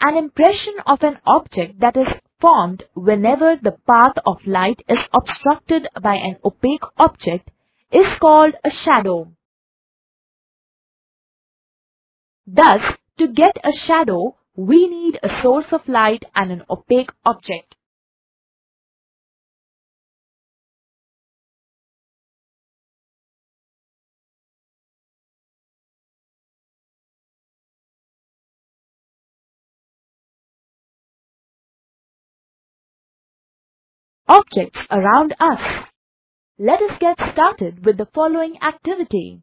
an impression of an object that is formed whenever the path of light is obstructed by an opaque object is called a shadow. Thus, to get a shadow, we need a source of light and an opaque object. Objects around us. Let us get started with the following activity.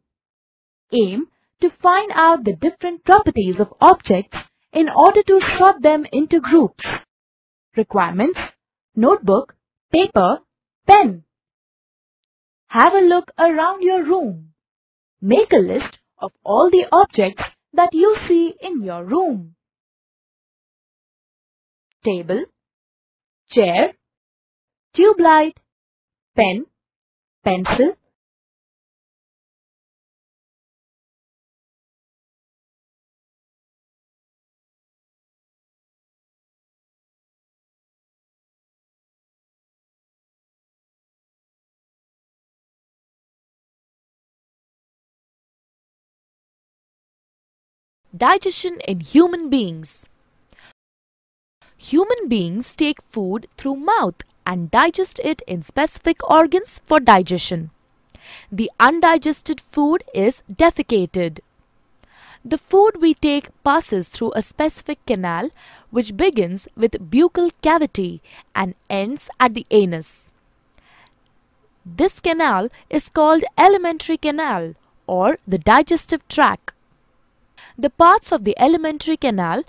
Aim to find out the different properties of objects in order to sort them into groups. Requirements: notebook, paper, pen. Have a look around your room. Make a list of all the objects that you see in your room. Table, chair, tube light, pen, pencil, digestion in human beings. Human beings take food through mouth and digest it in specific organs for digestion. The undigested food is defecated. The food we take passes through a specific canal which begins with buccal cavity and ends at the anus. This canal is called alimentary canal or the digestive tract. The parts of the alimentary canal